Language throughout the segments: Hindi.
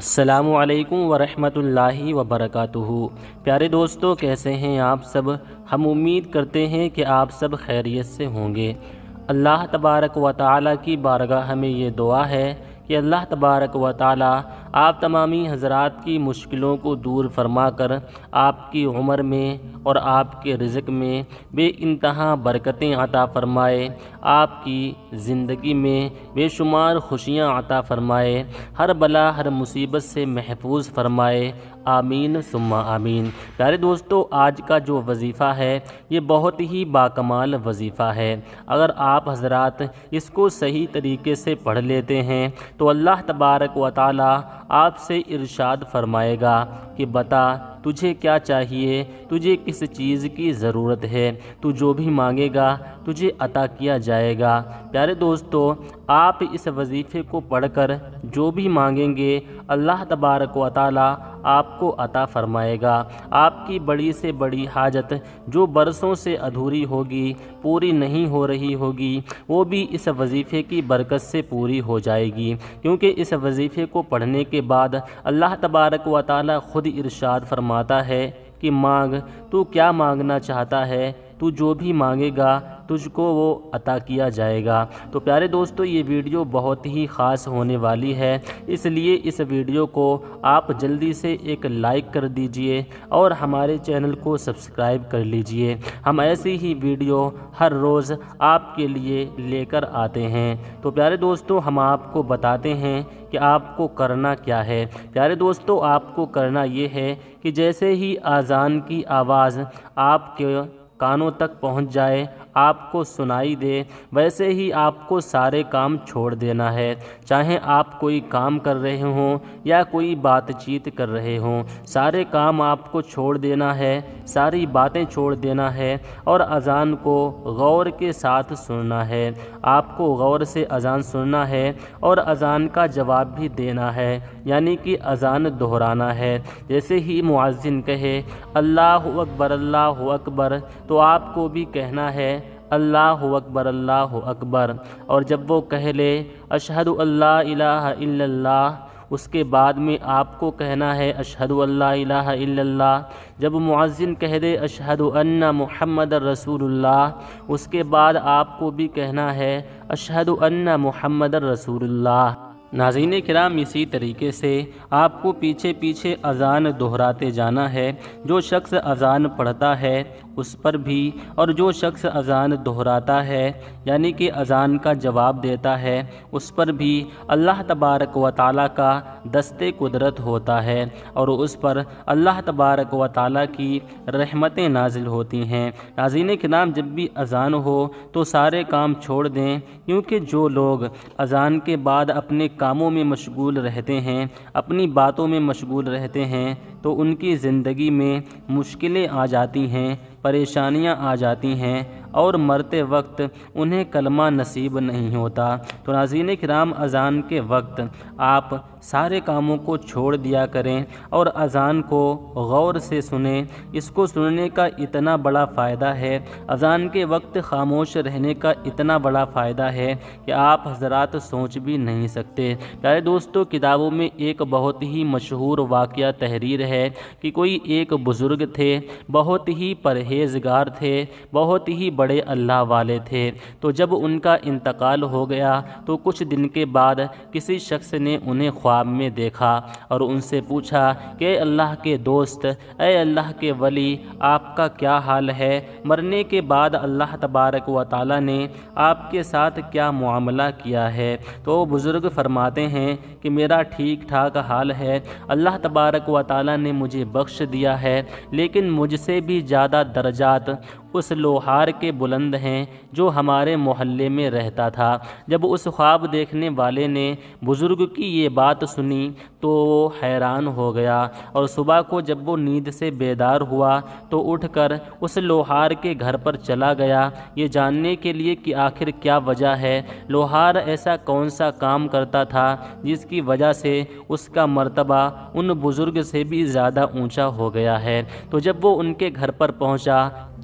अस्सलामु अलैकुम वरहमतुल्लाहि वबरकातुहू। प्यारे दोस्तों, कैसे हैं आप सब? हम उम्मीद करते हैं कि आप सब खैरियत से होंगे। अल्लाह तबारक व तआला की बारगाह में ये दुआ है कि अल्लाह तबारक व तआला आप तमामी हज़रात की मुश्किलों को दूर फरमा कर आपकी उम्र में और आपके रिज़्क़ में बेइंतहा बरकतें अता फ़रमाए, आपकी ज़िंदगी में बेशुमार खुशियाँ अता फ़रमाए, हर बला हर मुसीबत से महफूज फ़रमाए। आमीन सुम्मा आमीन। प्यारे दोस्तों, आज का जो वजीफ़ा है ये बहुत ही बाकमाल वजीफ़ा है। अगर आप हज़रात इसको सही तरीके से पढ़ लेते हैं तो अल्लाह तबारक व तआला आपसे इरशाद फरमाएगा कि बता तुझे क्या चाहिए, तुझे किस चीज़ की ज़रूरत है, तू जो भी मांगेगा तुझे अता किया जाएगा। प्यारे दोस्तों, आप इस वजीफ़े को पढ़कर जो भी मांगेंगे अल्लाह तबारक व तआला आपको अता फ़रमाएगा। आपकी बड़ी से बड़ी हाजत जो बरसों से अधूरी होगी, पूरी नहीं हो रही होगी, वो भी इस वजीफ़े की बरकत से पूरी हो जाएगी, क्योंकि इस वजीफ़े को पढ़ने के बाद अल्लाह तबारक व तआला ख़ुद इरशाद फरमाता है कि मांग, तू क्या मांगना चाहता है, तू जो भी मांगेगा तुझको वो अता किया जाएगा। तो प्यारे दोस्तों, ये वीडियो बहुत ही ख़ास होने वाली है, इसलिए इस वीडियो को आप जल्दी से एक लाइक कर दीजिए और हमारे चैनल को सब्सक्राइब कर लीजिए। हम ऐसी ही वीडियो हर रोज़ आपके लिए लेकर आते हैं। तो प्यारे दोस्तों, हम आपको बताते हैं कि आपको करना क्या है। प्यारे दोस्तों, आपको करना ये है कि जैसे ही आज़ान की आवाज़ आपके कानों तक पहुंच जाए, आपको सुनाई दे, वैसे ही आपको सारे काम छोड़ देना है। चाहे आप कोई काम कर रहे हों या कोई बातचीत कर रहे हों, सारे काम आपको छोड़ देना है, सारी बातें छोड़ देना है और अज़ान को गौर के साथ सुनना है। आपको गौर से अज़ान सुनना है और अज़ान का जवाब भी देना है, यानी कि अज़ान दोहराना है। जैसे ही मुअज्जिन कहे अल्लाह अकबर, तो आपको भी कहना है अल्लाहु अकबर। और जब वो कह ले अशहदु अल्ला इलाहा इल्लल्लाह, उसके बाद में आपको कहना है अशहदु अल्ला इलाहा इल्लल्लाह। जब मुअज्जिन कह दे अशहदु अन्ना मुहम्मदर रसूलुल्लाह, उसके बाद आपको भी कहना है अशहदु अन्ना मुहम्मदर रसूलुल्लाह। नाज़रीन किराम, इसी तरीके से आपको पीछे पीछे अज़ान दोहराते जाना है। जो शख्स अज़ान पढ़ता है उस पर भी, और जो शख्स अज़ान दोहराता है यानी कि अज़ान का जवाब देता है उस पर भी अल्लाह तबारक व तआला का दस्ते कुदरत होता है और उस पर अल्लाह तबारक व तआला की रहमतें नाजिल होती हैं। नाज़रीन किराम, जब भी अज़ान हो तो सारे काम छोड़ दें, क्योंकि जो लोग अज़ान के बाद अपने कामों में मशगूल रहते हैं, अपनी बातों में मशगूल रहते हैं, तो उनकी ज़िंदगी में मुश्किलें आ जाती हैं, परेशानियां आ जाती हैं और मरते वक्त उन्हें कलमा नसीब नहीं होता। तो नाज़रीन किराम, अज़ान के वक्त आप सारे कामों को छोड़ दिया करें और अज़ान को गौर से सुने। इसको सुनने का इतना बड़ा फ़ायदा है, अज़ान के वक्त खामोश रहने का इतना बड़ा फ़ायदा है कि आप हज़रात सोच भी नहीं सकते। प्यारे दोस्तों, किताबों में एक बहुत ही मशहूर वाक़या तहरीर है कि कोई एक बुज़ुर्ग थे, बहुत ही परहेज़गार थे, बहुत ही बड़े अल्लाह वाले थे। तो जब उनका इंतकाल हो गया तो कुछ दिन के बाद किसी शख्स ने उन्हें ख्वाब में देखा और उनसे पूछा कि अल्लाह के दोस्त, ए अल्लाह के वली, आपका क्या हाल है? मरने के बाद अल्लाह तबारक व तआला ने आपके साथ क्या मुआमला किया है? तो बुज़ुर्ग फरमाते हैं कि मेरा ठीक ठाक हाल है, अल्लाह तबारक व तआला ने मुझे बख्श दिया है, लेकिन मुझसे भी ज़्यादा दर्जात उस लोहार के बुलंद हैं जो हमारे मोहल्ले में रहता था। जब उस ख्वाब देखने वाले ने बुज़ुर्ग की ये बात सुनी तो वो हैरान हो गया और सुबह को जब वो नींद से बेदार हुआ तो उठकर उस लोहार के घर पर चला गया, ये जानने के लिए कि आखिर क्या वजह है, लोहार ऐसा कौन सा काम करता था जिसकी वजह से उसका मर्तबा उन बुज़ुर्ग से भी ज़्यादा ऊंचा हो गया है। तो जब वो उनके घर पर पहुंचा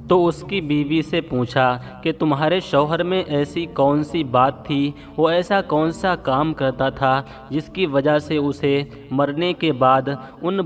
तो उसकी बीवी से पूछा कि तुम्हारे शौहर में ऐसी कौन सी बात थी, वो ऐसा कौन सा काम करता था जिसकी वजह से उसे मरने के बाद उन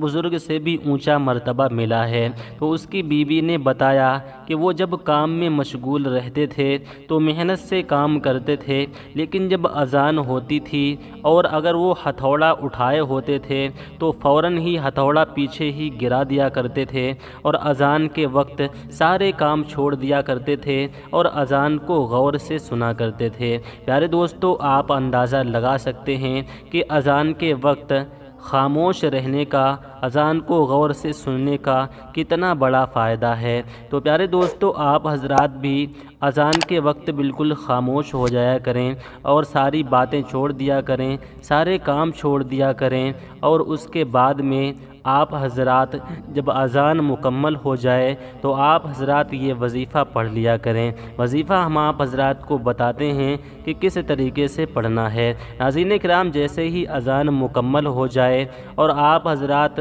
बुज़ुर्ग से भी ऊंचा मर्तबा मिला है। तो उसकी बीवी ने बताया कि वो जब काम में मशगूल रहते थे तो मेहनत से काम करते थे, लेकिन जब अजान होती थी और अगर वो हथौड़ा उठाए होते थे तो फ़ौरन ही हथौड़ा पीछे ही गिरा दिया करते थे और अजान के वक्त सारे काम छोड़ दिया करते थे और अजान को गौर से सुना करते थे। प्यारे दोस्तों, आप अंदाज़ा लगा सकते हैं कि अजान के वक्त खामोश रहने का, अज़ान को गौर से सुनने का कितना बड़ा फ़ायदा है। तो प्यारे दोस्तों, आप हजरात भी अज़ान के वक्त बिल्कुल खामोश हो जाया करें और सारी बातें छोड़ दिया करें, सारे काम छोड़ दिया करें और उसके बाद में आप हजरात जब अज़ान मुकम्मल हो जाए तो आप हजरात ये वजीफ़ा पढ़ लिया करें। वजीफ़ा हम आप हजरात को बताते हैं कि किस तरीके से पढ़ना है। नाज़रीन किराम, जैसे ही अज़ान मुकम्मल हो जाए और आप हजरात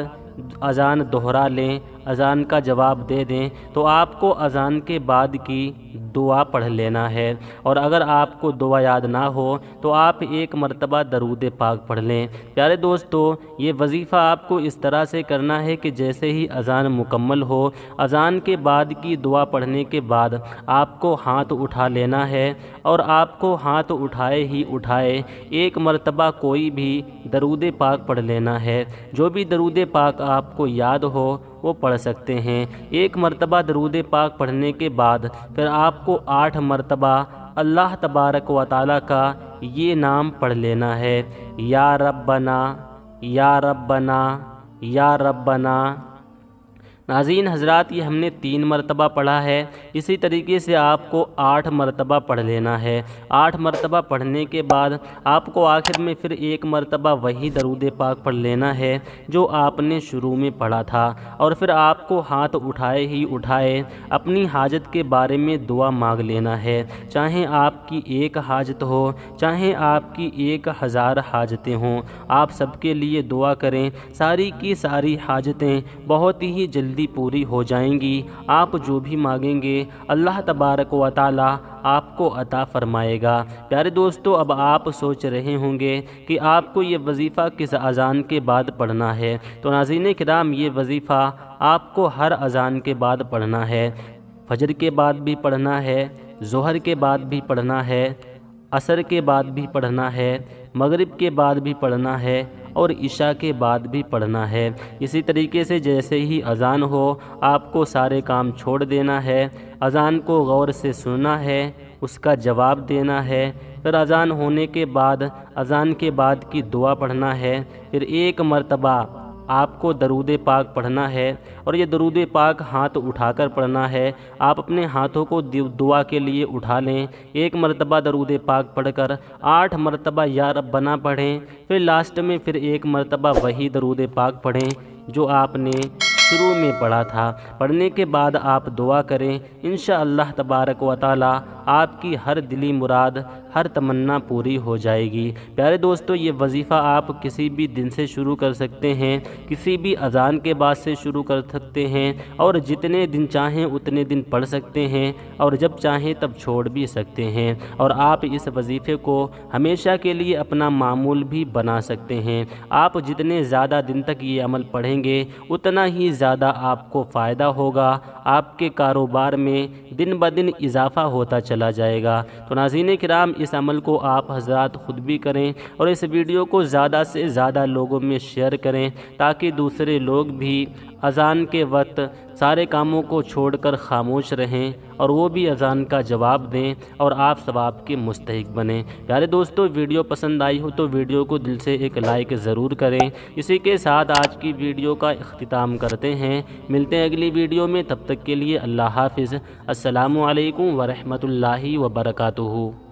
अज़ान दोहरा लें, अज़ान का जवाब दे दें, तो आपको अज़ान के बाद की दुआ पढ़ लेना है। और अगर आपको दुआ याद ना हो तो आप एक मरतबा दरूद पाक पढ़ लें। प्यारे दोस्तों, ये वजीफ़ा आपको इस तरह से करना है कि जैसे ही अज़ान मुकम्मल हो, अज़ान के बाद की दुआ पढ़ने के बाद आपको हाथ उठा लेना है और आपको हाथ उठाए ही उठाए एक मरतबा कोई भी दरूद पाक पढ़ लेना है। जो भी दरूद पाक आपको याद हो वो पढ़ सकते हैं। एक मरतबा दरूद पाक पढ़ने के बाद फिर आपको 8 मरतबा अल्लाह तबारक व ताला का ये नाम पढ़ लेना है, या रब्बना, या रब्बना, या रब्बना। नाज़रीन हजरात, ये हमने 3 मरतबा पढ़ा है। इसी तरीके से आपको 8 मरतबा पढ़ लेना है। 8 मरतबा पढ़ने के बाद आपको आखिर में फिर एक मरतबा वही दरूद पाक पढ़ लेना है जो आपने शुरू में पढ़ा था। और फिर आपको हाथ उठाए ही उठाए अपनी हाजत के बारे में दुआ मांग लेना है, चाहे आपकी एक हाजत हो, चाहे आपकी 1000 हाजतें हों। आप सबके लिए दुआ करें, सारी की सारी हाजतें बहुत ही जल्दी पूरी हो जाएंगी। आप जो भी मांगेंगे अल्लाह तबारक व ताला आपको अता फरमाएगा। प्यारे दोस्तों, अब आप सोच रहे होंगे कि आपको ये वजीफ़ा किस अज़ान के बाद पढ़ना है। तो नाज़रीन किराम, ये वजीफ़ा आपको हर अज़ान के बाद पढ़ना है। फजर के बाद भी पढ़ना है, ज़ोहर के बाद भी पढ़ना है, असर के बाद भी पढ़ना है, मगरिब के बाद भी पढ़ना है और ईशा के बाद भी पढ़ना है। इसी तरीके से जैसे ही अज़ान हो आपको सारे काम छोड़ देना है, अज़ान को गौर से सुनना है, उसका जवाब देना है, फिर अज़ान होने के बाद अज़ान के बाद की दुआ पढ़ना है, फिर एक मरतबा आपको दरूद पाक पढ़ना है और ये दरूद पाक हाथ उठाकर पढ़ना है। आप अपने हाथों को दुआ के लिए उठा लें। एक मरतबा दरूद पाक पढ़कर 8 मरतबा या रब्बना पढ़ें, फिर लास्ट में फिर एक मरतबा वही दरूद पाक पढ़ें जो आपने शुरू में पढ़ा था। पढ़ने के बाद आप दुआ करें, इंशाअल्लाह तबारक व ताला आपकी हर दिली मुराद, हर तमन्ना पूरी हो जाएगी। प्यारे दोस्तों, ये वजीफ़ा आप किसी भी दिन से शुरू कर सकते हैं, किसी भी अज़ान के बाद से शुरू कर सकते हैं और जितने दिन चाहें उतने दिन पढ़ सकते हैं और जब चाहें तब छोड़ भी सकते हैं। और आप इस वजीफ़े को हमेशा के लिए अपना मामूल भी बना सकते हैं। आप जितने ज़्यादा दिन तक ये अमल पढ़ेंगे उतना ही ज़्यादा आपको फ़ायदा होगा, आपके कारोबार में दिन ब दिन इजाफ़ा होता चला जाएगा। तो नाज़रीन किराम, इस अमल को आप हजरात ख़ुद भी करें और इस वीडियो को ज़्यादा से ज़्यादा लोगों में शेयर करें ताकि दूसरे लोग भी अज़ान के वक्त सारे कामों को छोड़कर खामोश रहें और वो भी अज़ान का जवाब दें और आप सवाब के मुस्तहिक बनें। प्यारे दोस्तों, वीडियो पसंद आई हो तो वीडियो को दिल से एक लाइक ज़रूर करें। इसी के साथ आज की वीडियो का इख्तिताम करते हैं। मिलते हैं अगली वीडियो में, तब तक के लिए अल्लाह हाफ़िज़। अस्सलामु अलैकुम वरहमतुल्लाहि वबरकातुहू।